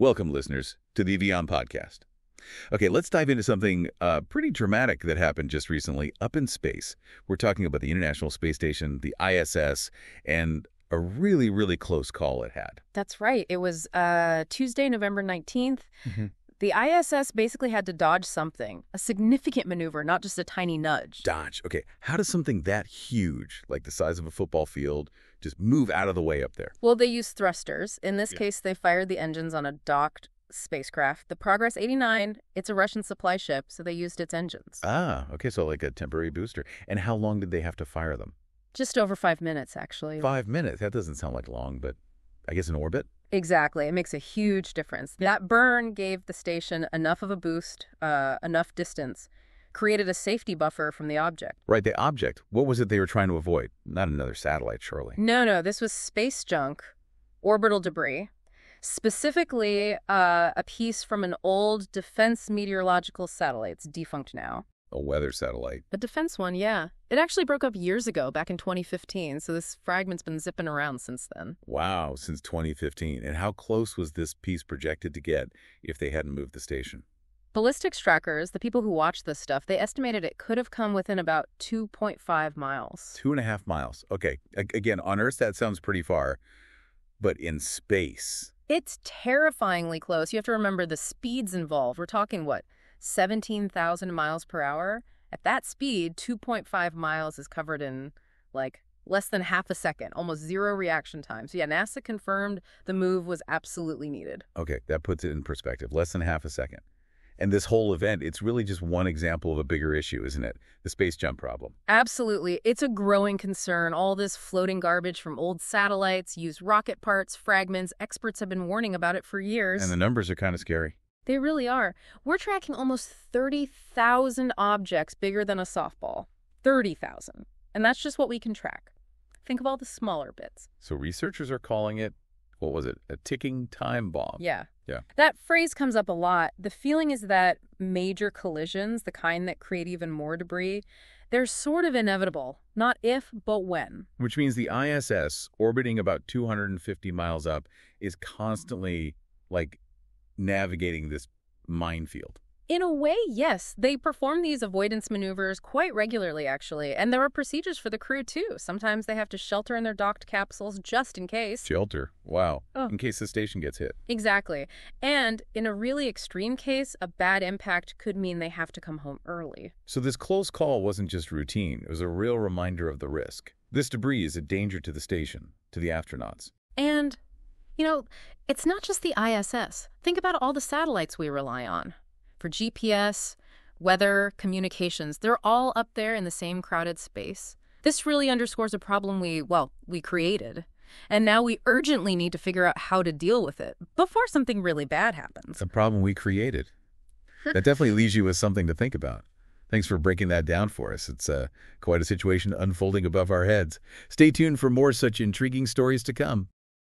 Welcome, listeners, to the WION podcast. Okay, let's dive into something pretty dramatic that happened just recently up in space. We're talking about the International Space Station, the ISS, and a really, really close call it had. That's right. It was Tuesday, November 19th. Mm-hmm. The ISS basically had to dodge something, a significant maneuver, not just a tiny nudge. Dodge. Okay. How does something that huge, like the size of a football field, just move out of the way up there? Well, they used thrusters. In this case, they fired the engines on a docked spacecraft. The Progress 89, it's a Russian supply ship, so they used its engines. Ah, okay. So like a temporary booster. And how long did they have to fire them? Just over 5 minutes, actually. 5 minutes? That doesn't sound like long, but I guess in orbit? Exactly. It makes a huge difference. That burn gave the station enough of a boost, enough distance, created a safety buffer from the object. Right, the object. What was it they were trying to avoid? Not another satellite, surely. No, no. This was space junk, orbital debris, specifically a piece from an old defense meteorological satellite. It's defunct now. A weather satellite. A defense one, yeah. It actually broke up years ago, back in 2015, so this fragment's been zipping around since then. Wow, since 2015. And how close was this piece projected to get if they hadn't moved the station? Ballistics trackers, the people who watch this stuff, they estimated it could have come within about 2.5 miles. 2.5 miles. Okay. Again, on Earth, that sounds pretty far, but in space. It's terrifyingly close. You have to remember the speeds involved. We're talking, what? 17,000 miles per hour. At that speed, 2.5 miles is covered in, like, less than half a second, almost zero reaction time. So, yeah, NASA confirmed the move was absolutely needed. Okay, that puts it in perspective, less than half a second. And this whole event, it's really just one example of a bigger issue, isn't it? The space junk problem. Absolutely. It's a growing concern. All this floating garbage from old satellites, used rocket parts, fragments. Experts have been warning about it for years. And the numbers are kind of scary. They really are. We're tracking almost 30,000 objects bigger than a softball. 30,000. And that's just what we can track. Think of all the smaller bits. So researchers are calling it, what was it, a ticking time bomb. Yeah. Yeah. That phrase comes up a lot. The feeling is that major collisions, the kind that create even more debris, they're sort of inevitable. Not if, but when. Which means the ISS, orbiting about 250 miles up, is constantly, like, navigating this minefield. In a way, yes. They perform these avoidance maneuvers quite regularly, actually. And there are procedures for the crew, too. Sometimes they have to shelter in their docked capsules just in case. Shelter? Wow. Oh. In case the station gets hit. Exactly. And in a really extreme case, a bad impact could mean they have to come home early. So this close call wasn't just routine. It was a real reminder of the risk. This debris is a danger to the station, to the astronauts. And, you know, it's not just the ISS. Think about all the satellites we rely on for GPS, weather, communications. They're all up there in the same crowded space. This really underscores a problem we created. And now we urgently need to figure out how to deal with it before something really bad happens. A problem we created. That definitely leaves you with something to think about. Thanks for breaking that down for us. It's quite a situation unfolding above our heads. Stay tuned for more such intriguing stories to come.